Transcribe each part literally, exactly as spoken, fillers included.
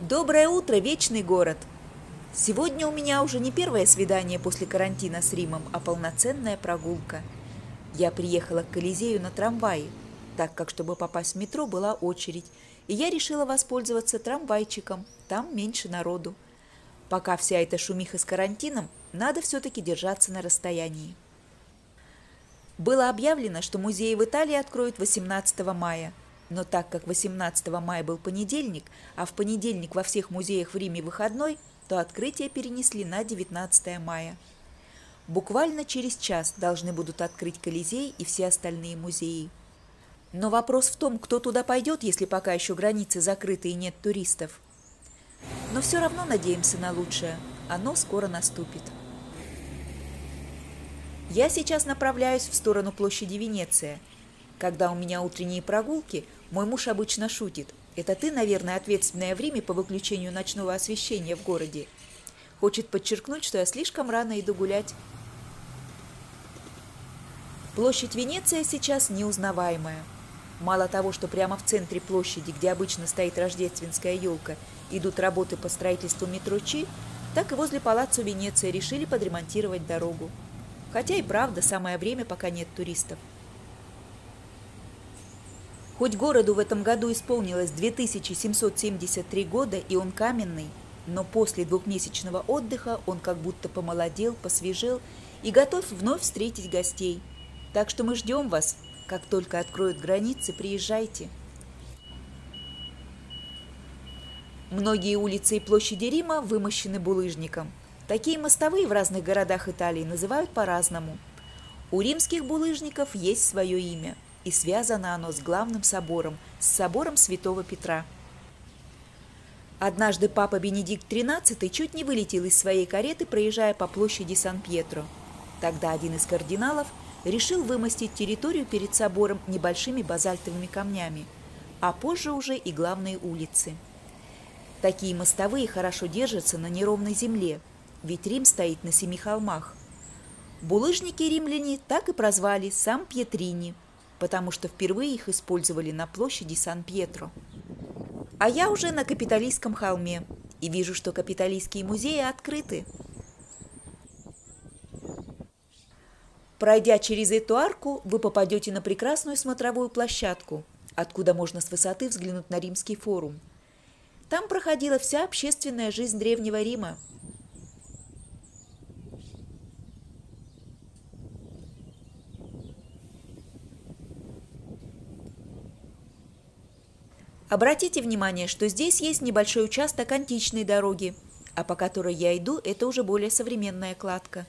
Доброе утро, вечный город! Сегодня у меня уже не первое свидание после карантина с Римом, а полноценная прогулка. Я приехала к Колизею на трамвае, так как, чтобы попасть в метро, была очередь, и я решила воспользоваться трамвайчиком, там меньше народу. Пока вся эта шумиха с карантином, надо все-таки держаться на расстоянии. Было объявлено, что музеи в Италии откроют восемнадцатого мая. Но так как восемнадцатого мая был понедельник, а в понедельник во всех музеях в Риме выходной, то открытие перенесли на девятнадцатое мая. Буквально через час должны будут открыть Колизей и все остальные музеи. Но вопрос в том, кто туда пойдет, если пока еще границы закрыты и нет туристов. Но все равно надеемся на лучшее. Оно скоро наступит. Я сейчас направляюсь в сторону площади Венеция. Когда у меня утренние прогулки, мой муж обычно шутит. Это ты, наверное, ответственная в Риме по выключению ночного освещения в городе. Хочет подчеркнуть, что я слишком рано иду гулять. Площадь Венеция сейчас неузнаваемая. Мало того, что прямо в центре площади, где обычно стоит рождественская елка, идут работы по строительству метро Чи, так и возле палаццо Венеция решили подремонтировать дорогу. Хотя и правда, самое время, пока нет туристов. Хоть городу в этом году исполнилось две тысячи семьсот семьдесят три года, и он каменный, но после двухмесячного отдыха он как будто помолодел, посвежел и готов вновь встретить гостей. Так что мы ждем вас. Как только откроют границы, приезжайте. Многие улицы и площади Рима вымощены булыжником. Такие мостовые в разных городах Италии называют по-разному. У римских булыжников есть свое имя. И связано оно с главным собором, с собором Святого Петра. Однажды Папа Бенедикт тринадцатый чуть не вылетел из своей кареты, проезжая по площади Сан-Пьетро. Тогда один из кардиналов решил вымостить территорию перед собором небольшими базальтовыми камнями, а позже уже и главные улицы. Такие мостовые хорошо держатся на неровной земле, ведь Рим стоит на семи холмах. Булыжники римляне так и прозвали Сан-Пьетрини, потому что впервые их использовали на площади Сан-Пьетро. А я уже на Капитолийском холме и вижу, что Капитолийские музеи открыты. Пройдя через эту арку, вы попадете на прекрасную смотровую площадку, откуда можно с высоты взглянуть на Римский форум. Там проходила вся общественная жизнь Древнего Рима. Обратите внимание, что здесь есть небольшой участок античной дороги, а по которой я иду, это уже более современная кладка.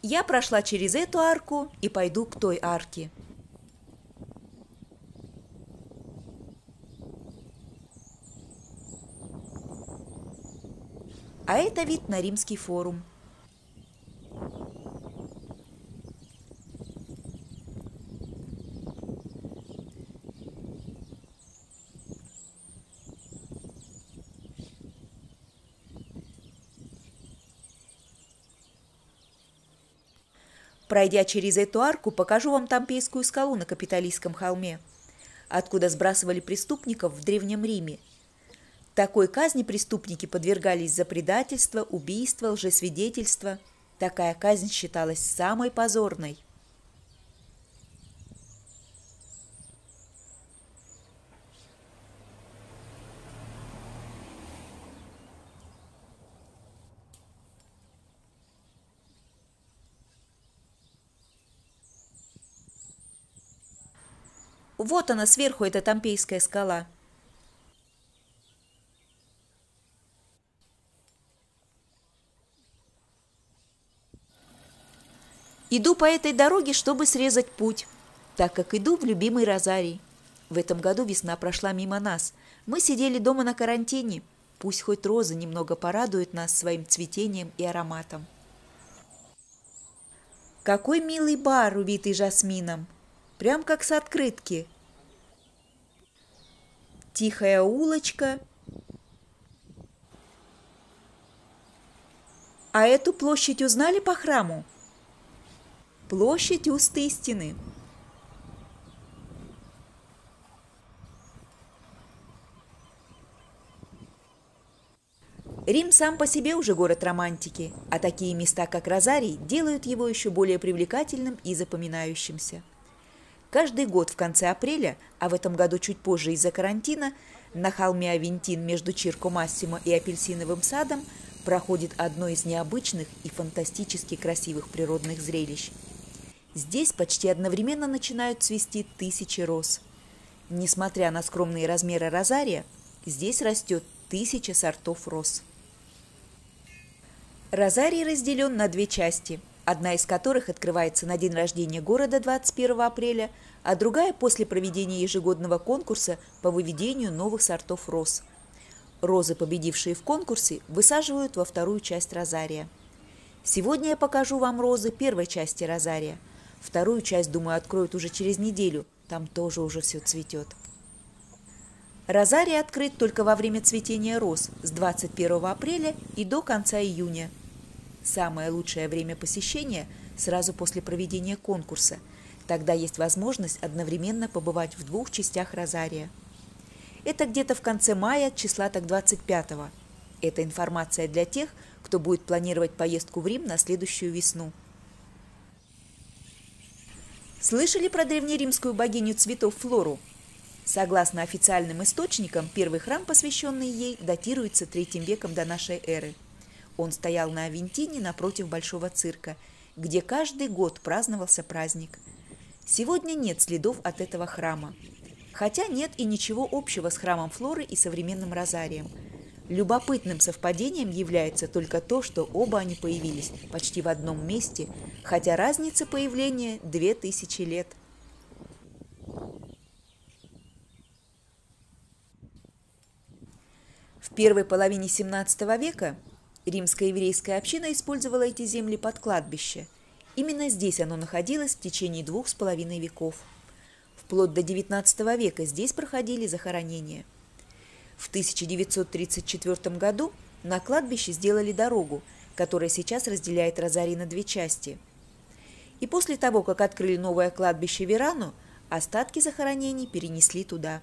Я прошла через эту арку и пойду к той арке. А это вид на Римский форум. Пройдя через эту арку, покажу вам Тампейскую скалу на Капитолийском холме, откуда сбрасывали преступников в Древнем Риме. Такой казни преступники подвергались за предательство, убийство, лжесвидетельство. Такая казнь считалась самой позорной. Вот она сверху, эта Тампейская скала. Иду по этой дороге, чтобы срезать путь, так как иду в любимый розарий. В этом году весна прошла мимо нас. Мы сидели дома на карантине. Пусть хоть розы немного порадуют нас своим цветением и ароматом. Какой милый бар, увитый жасмином. Прям как с открытки. Тихая улочка. А эту площадь узнали по храму? Площадь Уст Истины. Рим сам по себе уже город романтики, а такие места, как розарий, делают его еще более привлекательным и запоминающимся. Каждый год в конце апреля, а в этом году чуть позже из-за карантина, на холме Авентин между Чирко-Массимо и Апельсиновым садом проходит одно из необычных и фантастически красивых природных зрелищ. Здесь почти одновременно начинают цвести тысячи роз. Несмотря на скромные размеры розария, здесь растет тысяча сортов роз. Розарий разделен на две части, одна из которых открывается на день рождения города двадцать первого апреля, а другая после проведения ежегодного конкурса по выведению новых сортов роз. Розы, победившие в конкурсе, высаживают во вторую часть розария. Сегодня я покажу вам розы первой части розария. Вторую часть, думаю, откроют уже через неделю, там тоже уже все цветет. Розарий открыт только во время цветения роз с двадцать первого апреля и до конца июня. Самое лучшее время посещения сразу после проведения конкурса. Тогда есть возможность одновременно побывать в двух частях розария. Это где-то в конце мая, числа так двадцать пятого. Это информация для тех, кто будет планировать поездку в Рим на следующую весну. Слышали про древнеримскую богиню цветов Флору? Согласно официальным источникам, первый храм, посвященный ей, датируется третьим веком до нашей эры. Он стоял на Авентине напротив Большого цирка, где каждый год праздновался праздник. Сегодня нет следов от этого храма. Хотя нет и ничего общего с храмом Флоры и современным розарием. Любопытным совпадением является только то, что оба они появились почти в одном месте, хотя разница появления две тысячи лет. В первой половине семнадцатого века римская еврейская община использовала эти земли под кладбище. Именно здесь оно находилось в течение двух с половиной веков. Вплоть до девятнадцатого века здесь проходили захоронения. В тысяча девятьсот тридцать четвёртом году на кладбище сделали дорогу, которая сейчас разделяет розарий на две части. И после того, как открыли новое кладбище Верано, остатки захоронений перенесли туда.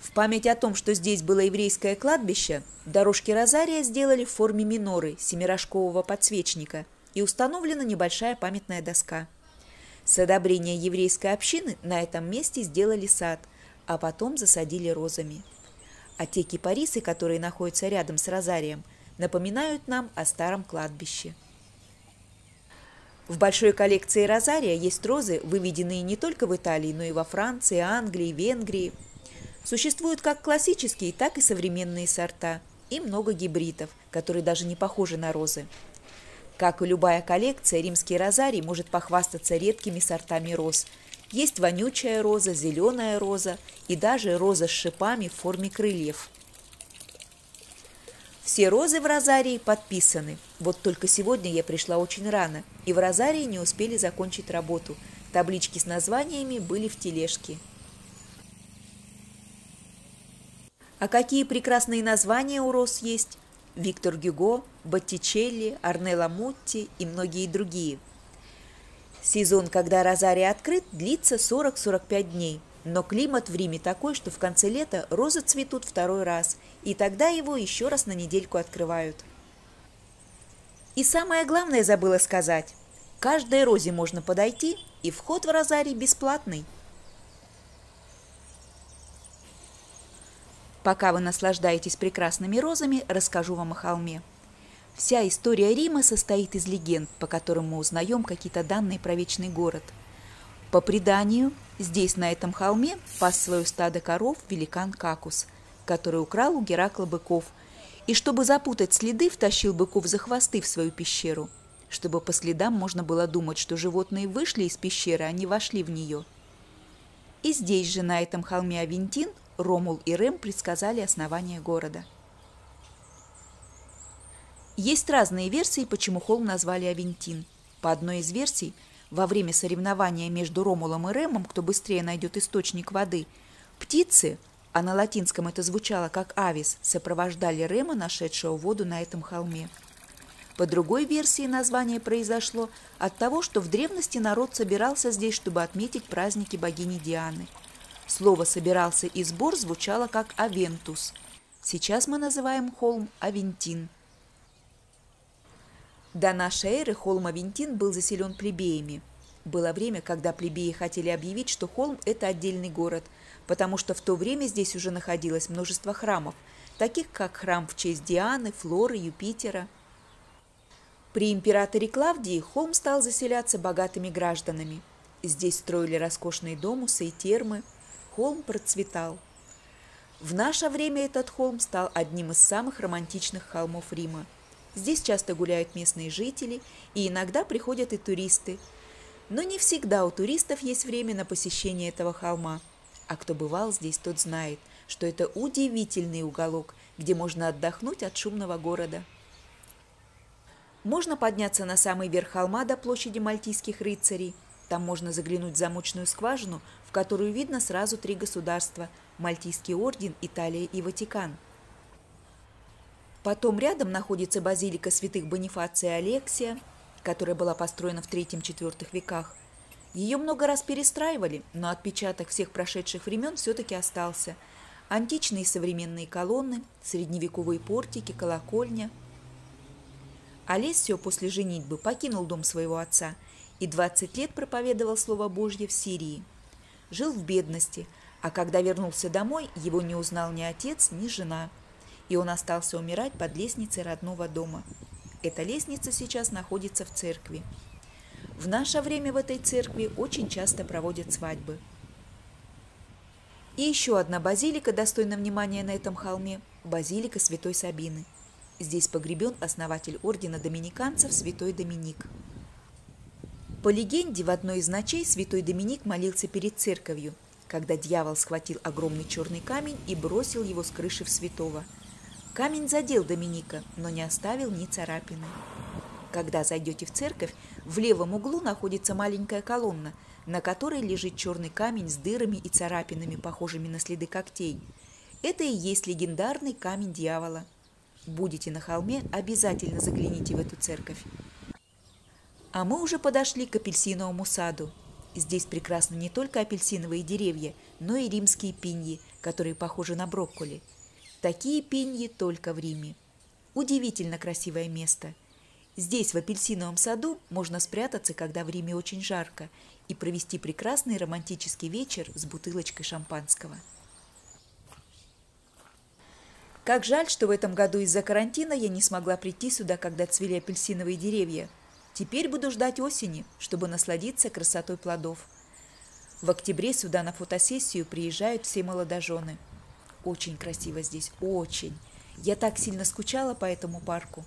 В память о том, что здесь было еврейское кладбище, дорожки розария сделали в форме миноры семирожкового подсвечника и установлена небольшая памятная доска. С одобрения еврейской общины на этом месте сделали сад, а потом засадили розами. А те кипарисы, которые находятся рядом с розарием, напоминают нам о старом кладбище. В большой коллекции розария есть розы, выведенные не только в Италии, но и во Франции, Англии, Венгрии. Существуют как классические, так и современные сорта, и много гибридов, которые даже не похожи на розы. Как и любая коллекция, римский розарий может похвастаться редкими сортами роз. Есть вонючая роза, зеленая роза и даже роза с шипами в форме крыльев. Все розы в розарии подписаны. Вот только сегодня я пришла очень рано, и в розарии не успели закончить работу. Таблички с названиями были в тележке. А какие прекрасные названия у роз есть? Виктор Гюго, Боттичелли, Арнелла Мотти и многие другие. Сезон, когда розарий открыт, длится сорок-сорок пять дней, но климат в Риме такой, что в конце лета розы цветут второй раз, и тогда его еще раз на недельку открывают. И самое главное забыла сказать. Каждой розе можно подойти, и вход в розарий бесплатный. Пока вы наслаждаетесь прекрасными розами, расскажу вам о холме. Вся история Рима состоит из легенд, по которым мы узнаем какие-то данные про вечный город. По преданию, здесь, на этом холме, пас свое стадо коров великан Какус, который украл у Геракла быков, и чтобы запутать следы, втащил быков за хвосты в свою пещеру. чтобы по следам можно было думать, что животные вышли из пещеры, а не вошли в нее. И здесь же, на этом холме Авентин, Ромул и Рем предсказали основание города. Есть разные версии, почему холм назвали Авентин. По одной из версий, во время соревнования между Ромулом и Ремом, кто быстрее найдет источник воды, птицы, а на латинском это звучало как «авис», сопровождали Рема, нашедшего воду на этом холме. По другой версии название произошло от того, что в древности народ собирался здесь, чтобы отметить праздники богини Дианы. Слово «собирался» и «сбор» звучало как «авентус». Сейчас мы называем холм Авентин. До нашей эры холм Авентин был заселен плебеями. Было время, когда плебеи хотели объявить, что холм – это отдельный город, потому что в то время здесь уже находилось множество храмов, таких как храм в честь Дианы, Флоры, Юпитера. При императоре Клавдии холм стал заселяться богатыми гражданами. Здесь строили роскошные домусы и термы. Холм процветал. В наше время этот холм стал одним из самых романтичных холмов Рима. Здесь часто гуляют местные жители, и иногда приходят и туристы. Но не всегда у туристов есть время на посещение этого холма. А кто бывал здесь, тот знает, что это удивительный уголок, где можно отдохнуть от шумного города. Можно подняться на самый верх холма до площади мальтийских рыцарей. Там можно заглянуть в замочную скважину, в которую видно сразу три государства – Мальтийский орден, Италия и Ватикан. Потом рядом находится базилика святых Бонифация и Алексия, которая была построена в третьем-четвёртом веках. Ее много раз перестраивали, но отпечаток всех прошедших времен все-таки остался. Античные и современные колонны, средневековые портики, колокольня. Алессио после женитьбы покинул дом своего отца и двадцать лет проповедовал Слово Божье в Сирии. Жил в бедности, а когда вернулся домой, его не узнал ни отец, ни жена, и он остался умирать под лестницей родного дома. Эта лестница сейчас находится в церкви. В наше время в этой церкви очень часто проводят свадьбы. И еще одна базилика, достойна внимания на этом холме – базилика Святой Сабины. Здесь погребен основатель ордена доминиканцев Святой Доминик. По легенде, в одной из ночей Святой Доминик молился перед церковью, когда дьявол схватил огромный черный камень и бросил его с крыши в святого. Камень задел Доминика, но не оставил ни царапины. Когда зайдете в церковь, в левом углу находится маленькая колонна, на которой лежит черный камень с дырами и царапинами, похожими на следы когтей. Это и есть легендарный камень дьявола. Будете на холме, обязательно загляните в эту церковь. А мы уже подошли к апельсиновому саду. Здесь прекрасны не только апельсиновые деревья, но и римские пиньи, которые похожи на брокколи. Такие пиньи только в Риме. Удивительно красивое место. Здесь, в апельсиновом саду, можно спрятаться, когда в Риме очень жарко, и провести прекрасный романтический вечер с бутылочкой шампанского. Как жаль, что в этом году из-за карантина я не смогла прийти сюда, когда цвели апельсиновые деревья. Теперь буду ждать осени, чтобы насладиться красотой плодов. В октябре сюда на фотосессию приезжают все молодожены. Очень красиво здесь, очень. Я так сильно скучала по этому парку.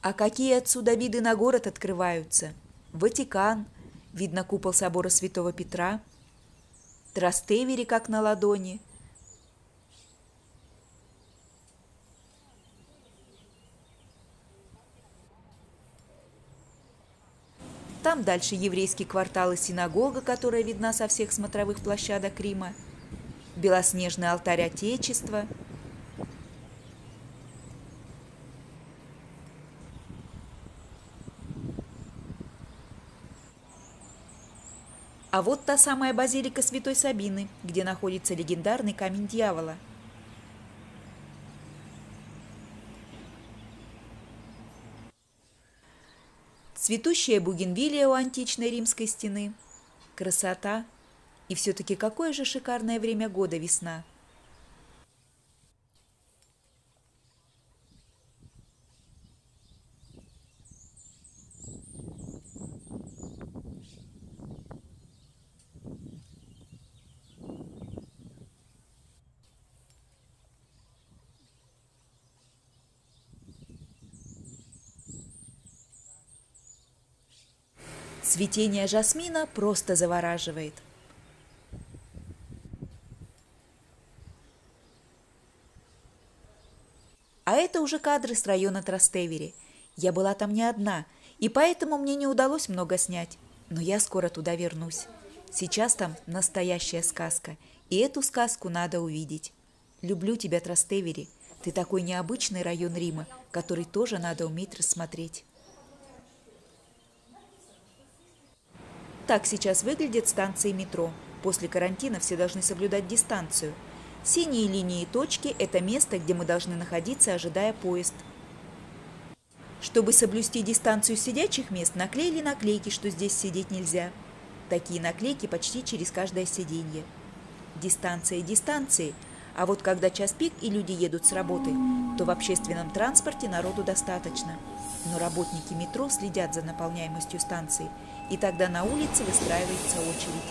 А какие отсюда виды на город открываются? Ватикан, видно купол собора Святого Петра, Трастевери как на ладони. Там дальше еврейский квартал и синагога, которая видна со всех смотровых площадок Рима, белоснежный алтарь Отечества. А А вот та самая базилика Святой Сабины, где находится легендарный камень дьявола. Цветущая бугенвилия у античной римской стены. Красота! И все-таки какое же шикарное время года весна! Цветение жасмина просто завораживает. А это уже кадры с района Трастевери. Я была там не одна, и поэтому мне не удалось много снять. Но я скоро туда вернусь. Сейчас там настоящая сказка, и эту сказку надо увидеть. Люблю тебя, Трастевери. Ты такой необычный район Рима, который тоже надо уметь рассмотреть. Так сейчас выглядят станции метро. После карантина все должны соблюдать дистанцию. Синие линии и точки – это место, где мы должны находиться, ожидая поезд. Чтобы соблюсти дистанцию сидячих мест, наклеили наклейки, что здесь сидеть нельзя. Такие наклейки почти через каждое сиденье. Дистанция дистанции. А вот когда час пик и люди едут с работы, то в общественном транспорте народу достаточно. Но работники метро следят за наполняемостью станции, и тогда на улице выстраивается очередь.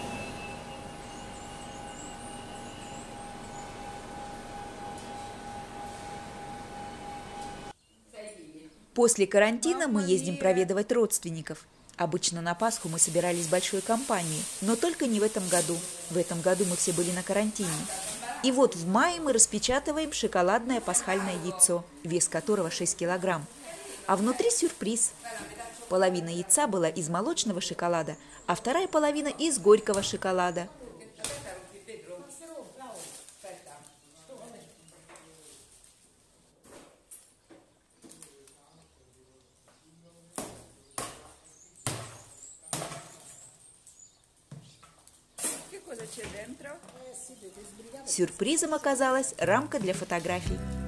После карантина мы ездим проведывать родственников. Обычно на Пасху мы собирались большой компанией, но только не в этом году. В этом году мы все были на карантине. И вот в мае мы распечатываем шоколадное пасхальное яйцо, вес которого шесть килограмм. А внутри сюрприз. Половина яйца была из молочного шоколада, а вторая половина из горького шоколада. Сюрпризом оказалась рамка для фотографий.